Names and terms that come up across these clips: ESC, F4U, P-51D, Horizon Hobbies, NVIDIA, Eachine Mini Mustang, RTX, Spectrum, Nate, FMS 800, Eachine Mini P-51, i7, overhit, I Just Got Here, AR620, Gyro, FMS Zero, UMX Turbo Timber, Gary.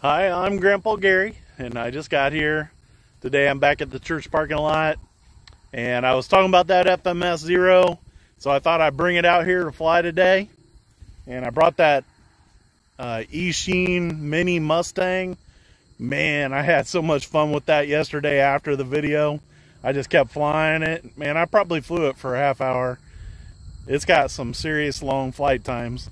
Hi, I'm Grandpa Gary, and I just got here. Today I'm back at the church parking lot, and I was talking about that FMS Zero, so I thought I'd bring it out here to fly today. And I brought that Eachine Mini Mustang. Man, I had so much fun with that yesterday after the video. I just kept flying it. Man, I probably flew it for a half hour. It's got some serious long flight times.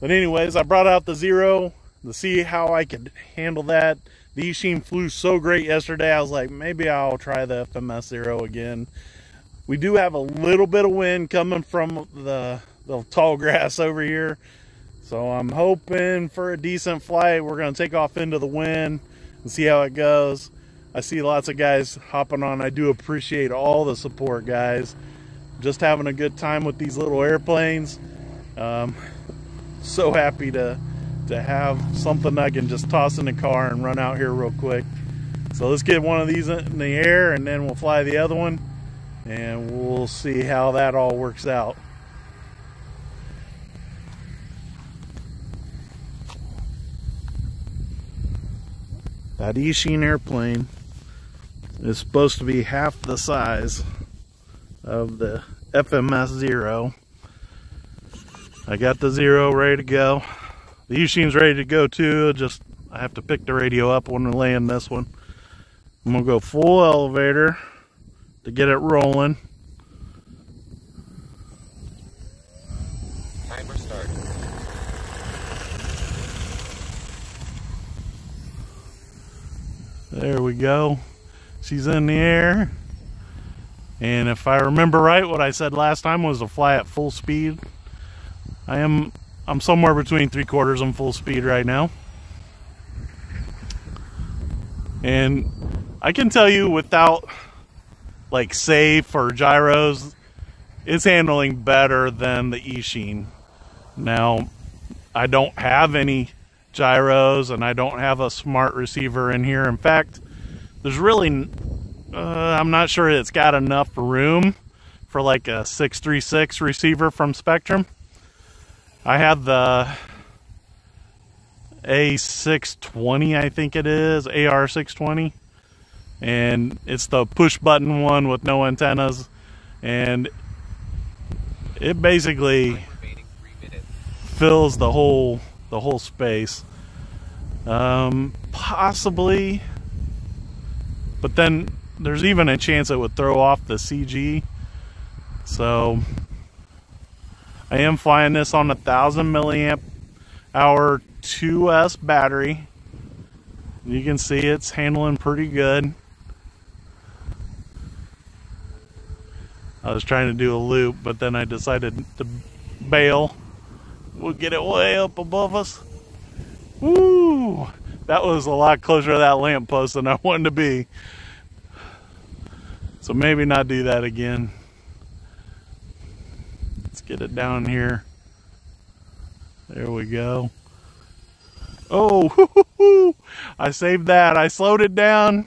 But anyways, I brought out the Zero to see how I could handle that. The Eachine flew so great yesterday, I was like, maybe I'll try the FMS Zero again. We do have a little bit of wind coming from the tall grass over here, so I'm hoping for a decent flight. We're going to take off into the wind and see how it goes. I see lots of guys hopping on. I do appreciate all the support, guys. Just having a good time with these little airplanes. So happy to have something I can just toss in the car and run out here real quick. So let's get one of these in the air, and then we'll fly the other one, and we'll see how that all works out. That Eachine airplane is supposed to be half the size of the FMS Zero. I got the Zero ready to go. The Eachine's ready to go too. Just I have to pick the radio up when we land this one. I'm gonna go full elevator to get it rolling. Timer started. There we go. She's in the air. And if I remember right, what I said last time was to fly at full speed. I'm somewhere between 3/4 and full speed right now. And I can tell you without like safe or gyros, it's handling better than the Eachine. Now, I don't have any gyros and I don't have a smart receiver in here. In fact, there's really, I'm not sure it's got enough room for like a 636 receiver from Spectrum. I have the A620, I think it is, AR620, and it's the push button one with no antennas, and it basically fills the whole space, possibly. But then there's even a chance it would throw off the CG, so. I am flying this on a 1,000 mAh 2S battery. You can see it's handling pretty good. I was trying to do a loop, but then I decided to bail. We'll get it way up above us. Woo! That was a lot closer to that lamppost than I wanted to be. So maybe not do that again. Get it down here. There we go. Oh, hoo-hoo-hoo. I saved that. I slowed it down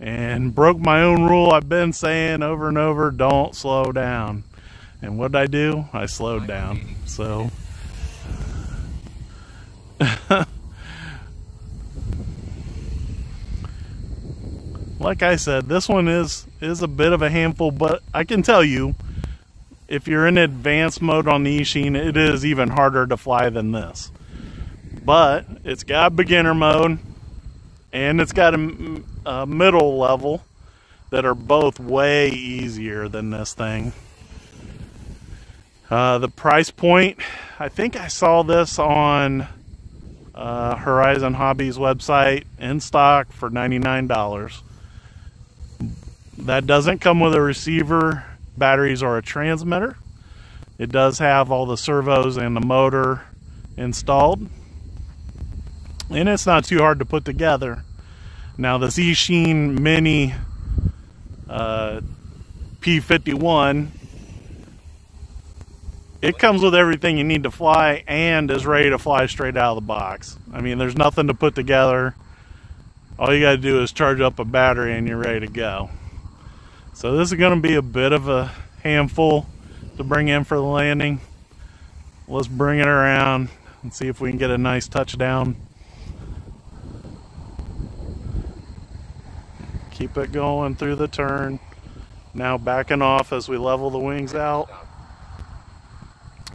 and broke my own rule. I've been saying over and over, don't slow down. And what did I do? I slowed down. So like I said, this one is a bit of a handful, but I can tell you, if you're in advanced mode on the Eachine, it is even harder to fly than this. But it's got beginner mode, and it's got a middle level that are both way easier than this thing. The price point, I think I saw this on Horizon Hobbies website in stock for $99. That doesn't come with a receiver, batteries, or a transmitter. It does have all the servos and the motor installed, and it's not too hard to put together. Now this Eachine Mini P-51, it comes with everything you need to fly and is ready to fly straight out of the box. I mean, there's nothing to put together. All you got to do is charge up a battery and you're ready to go. So this is going to be a bit of a handful to bring in for the landing. Let's bring it around and see if we can get a nice touchdown. Keep it going through the turn. Now backing off as we level the wings out.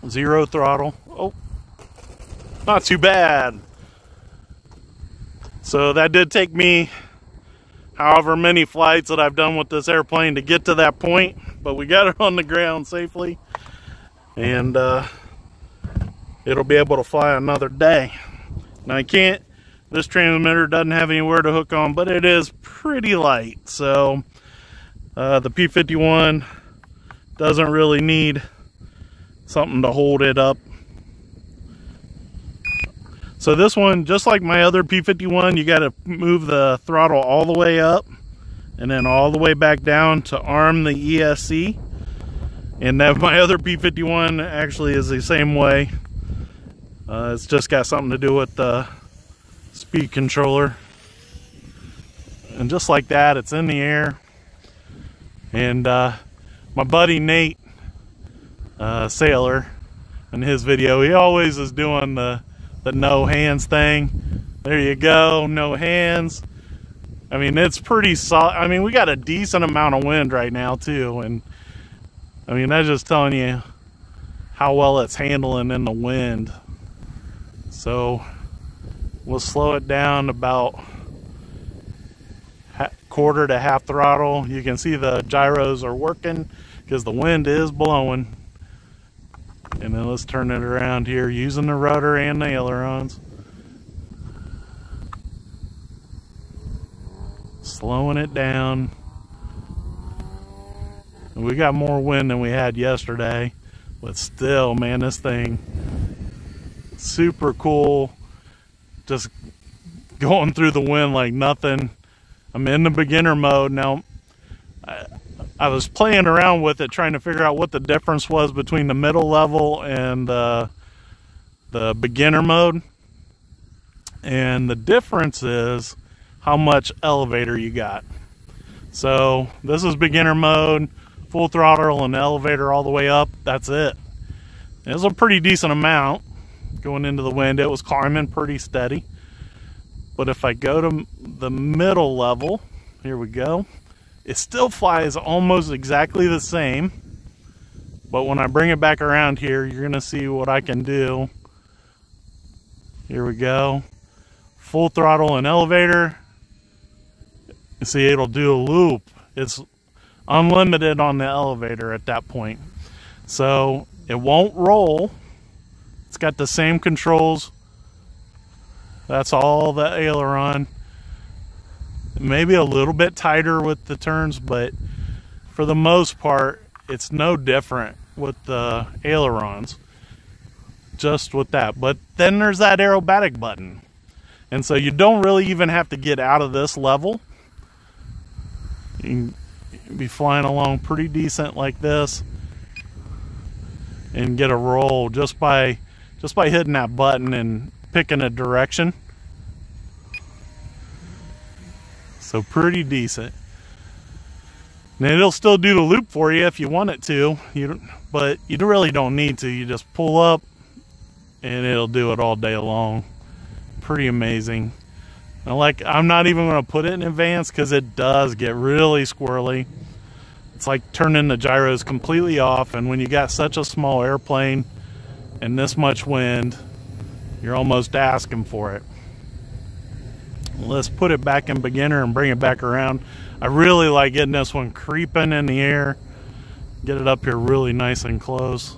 Zero throttle. Oh, not too bad. So that did take me however many flights that I've done with this airplane to get to that point, but we got it on the ground safely, and it'll be able to fly another day. Now I can't, this transmitter doesn't have anywhere to hook on, but it is pretty light, so the P-51 doesn't really need something to hold it up. So this one, just like my other P-51, you got to move the throttle all the way up and then all the way back down to arm the ESC. And then my other P-51 actually is the same way. It's just got something to do with the speed controller. And just like that, it's in the air. And my buddy Nate, sailor, in his video, he always is doing the no hands thing. There you go, no hands. I mean, it's pretty solid. I mean, we got a decent amount of wind right now too, and I mean, that's just telling you how well it's handling in the wind. So we'll slow it down about quarter to half throttle. You can see the gyros are working because the wind is blowing. And then let's turn it around here using the rudder and the ailerons. Slowing it down. And we got more wind than we had yesterday, but still, man, this thing super cool. Just going through the wind like nothing. I'm in the beginner mode now. I was playing around with it, trying to figure out what the difference was between the middle level and the beginner mode. And the difference is how much elevator you got. So this is beginner mode, full throttle and elevator all the way up. That's it. It was a pretty decent amount going into the wind. It was climbing pretty steady. But if I go to the middle level, here we go, it still flies almost exactly the same. But when I bring it back around here, you're gonna see what I can do. Here we go. Full throttle and elevator. You see, it'll do a loop. It's unlimited on the elevator at that point. So it won't roll. It's got the same controls. That's all the aileron. Maybe a little bit tighter with the turns, but for the most part, it's no different with the ailerons, just with that. But then there's that aerobatic button. And so you don't really even have to get out of this level. You can be flying along pretty decent like this and get a roll just by hitting that button and picking a direction. So pretty decent. Now it'll still do the loop for you if you want it to, but you really don't need to. You just pull up and it'll do it all day long. Pretty amazing. And like, I'm not even gonna put it in advance because it does get really squirrely. It's like turning the gyros completely off, and when you got such a small airplane and this much wind, you're almost asking for it. Let's put it back in beginner and bring it back around. I really like getting this one creeping in the air. Get it up here really nice and close.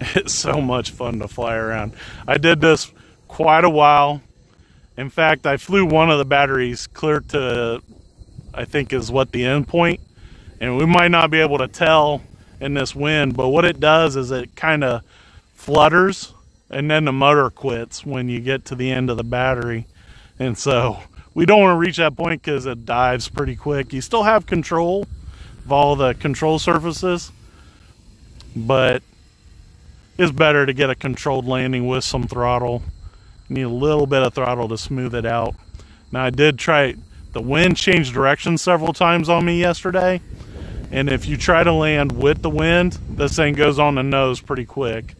It's so much fun to fly around. I did this quite a while. In fact, I flew one of the batteries clear to, I think is what the end point. And we might not be able to tell in this wind, but what it does is it kind of flutters, and then the motor quits when you get to the end of the battery. And so we don't want to reach that point because it dives pretty quick. You still have control of all the control surfaces, but it's better to get a controlled landing with some throttle. You need a little bit of throttle to smooth it out. Now I did try, the wind changed direction several times on me yesterday, and if you try to land with the wind, this thing goes on the nose pretty quick.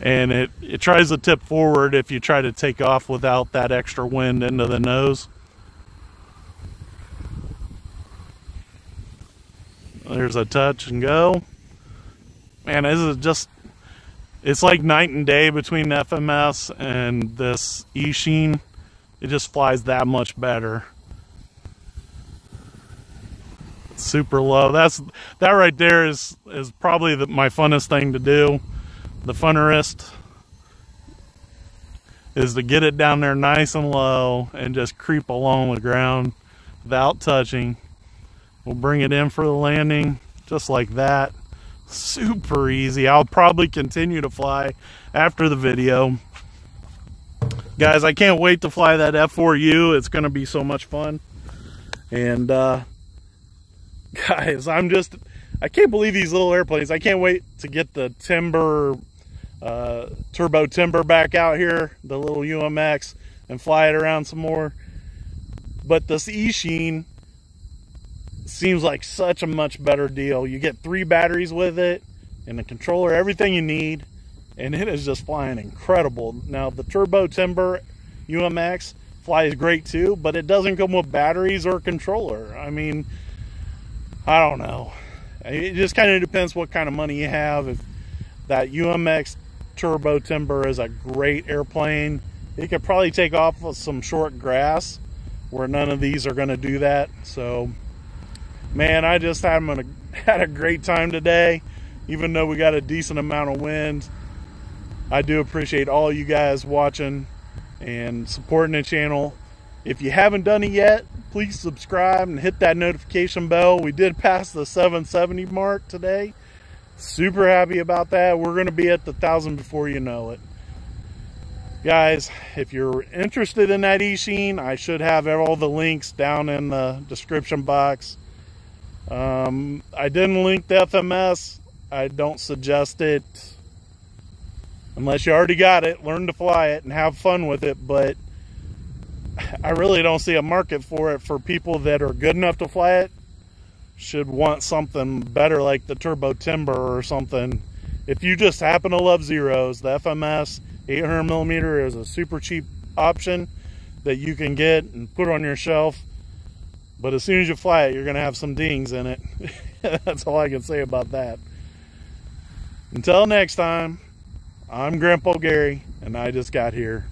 and it tries to tip forward if you try to take off without that extra wind into the nose. There's a touch and go. Man, this is just, it's like night and day between the FMS and this Eachine. It just flies that much better. It's super low. That right there is probably my funnest thing to do. The funnerest is to get it down there nice and low and just creep along the ground without touching. We'll bring it in for the landing just like that. Super easy. I'll probably continue to fly after the video. Guys, I can't wait to fly that F4U. It's going to be so much fun. And guys, I can't believe these little airplanes. I can't wait to get the Timber, Turbo Timber back out here, the little UMX, and fly it around some more. But this Eachine seems like such a much better deal. You get 3 batteries with it and the controller, everything you need, and it is just flying incredible. Now the Turbo Timber UMX flies great too, but it doesn't come with batteries or controller. I mean, I don't know. It just kind of depends what kind of money you have. If that UMX Turbo Timber is a great airplane, it could probably take off with some short grass where none of these are going to do that. So man, I just had a great time today. Even though we got a decent amount of wind, I do appreciate all you guys watching and supporting the channel. If you haven't done it yet, please subscribe and hit that notification bell. We did pass the 770 mark today. Super happy about that. We're going to be at the 1,000 before you know it. Guys, if you're interested in that Eachine, I should have all the links down in the description box. I didn't link the FMS. I don't suggest it. Unless you already got it, learn to fly it and have fun with it, but I really don't see a market for it. For people that are good enough to fly it, should want something better like the Turbo Timber or something. If you just happen to love Zeros, the FMS 800mm is a super cheap option that you can get and put on your shelf. But as soon as you fly it, you're going to have some dings in it. That's all I can say about that. Until next time, I'm Grandpa Gary, and I just got here.